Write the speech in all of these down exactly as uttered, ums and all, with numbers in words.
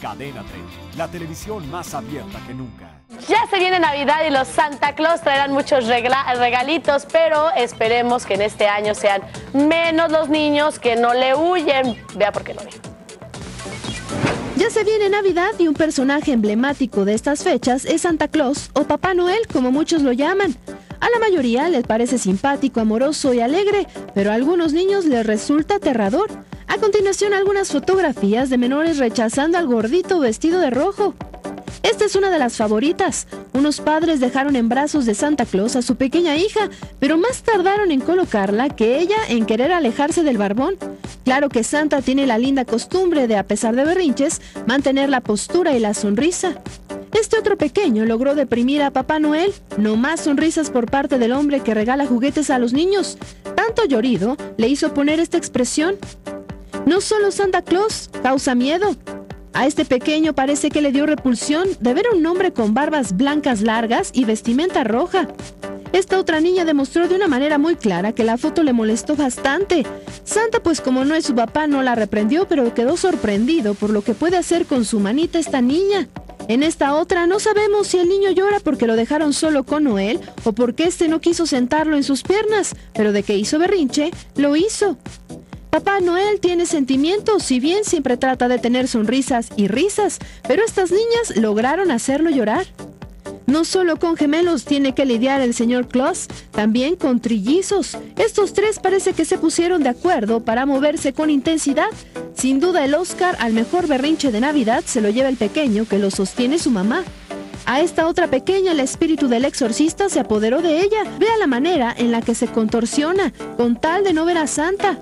Cadena treinta, la televisión más abierta que nunca. Ya se viene Navidad y los Santa Claus traerán muchos regalitos, pero esperemos que en este año sean menos los niños que no le huyen. Vea por qué lo digo. Ya se viene Navidad y un personaje emblemático de estas fechas es Santa Claus, o Papá Noel, como muchos lo llaman. A la mayoría les parece simpático, amoroso y alegre, pero a algunos niños les resulta aterrador. A continuación, algunas fotografías de menores rechazando al gordito vestido de rojo. Esta es una de las favoritas. Unos padres dejaron en brazos de Santa Claus a su pequeña hija, pero más tardaron en colocarla que ella en querer alejarse del barbón. Claro que Santa tiene la linda costumbre de, a pesar de berrinches, mantener la postura y la sonrisa. Este otro pequeño logró deprimir a Papá Noel. No más sonrisas por parte del hombre que regala juguetes a los niños. Tanto llorido le hizo poner esta expresión. No solo Santa Claus causa miedo. A este pequeño parece que le dio repulsión de ver a un hombre con barbas blancas largas y vestimenta roja. Esta otra niña demostró de una manera muy clara que la foto le molestó bastante. Santa, pues como no es su papá, no la reprendió, pero quedó sorprendido por lo que puede hacer con su manita esta niña. En esta otra no sabemos si el niño llora porque lo dejaron solo con Noel o porque este no quiso sentarlo en sus piernas, pero de que hizo berrinche, lo hizo. Papá Noel tiene sentimientos, si bien siempre trata de tener sonrisas y risas, pero estas niñas lograron hacerlo llorar. No solo con gemelos tiene que lidiar el señor Claus, también con trillizos. Estos tres parece que se pusieron de acuerdo para moverse con intensidad. Sin duda el Oscar al mejor berrinche de Navidad se lo lleva el pequeño que lo sostiene su mamá. A esta otra pequeña el espíritu del exorcista se apoderó de ella. Vea la manera en la que se contorsiona con tal de no ver a Santa.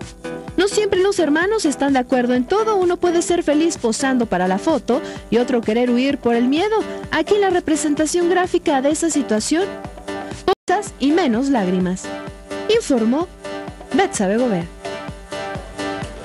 No siempre los hermanos están de acuerdo en todo. Uno puede ser feliz posando para la foto y otro querer huir por el miedo. Aquí la representación gráfica de esa situación. Cosas y menos lágrimas. Informó Betza Rego.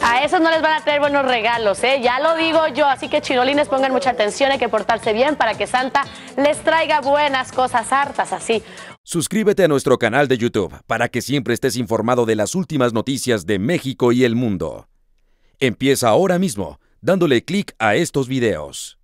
A esos no les van a traer buenos regalos, ¿eh? Ya lo digo yo. Así que, chinolines, pongan mucha atención. Hay que portarse bien para que Santa les traiga buenas cosas hartas así. Suscríbete a nuestro canal de YouTube para que siempre estés informado de las últimas noticias de México y el mundo. Empieza ahora mismo dándole clic a estos videos.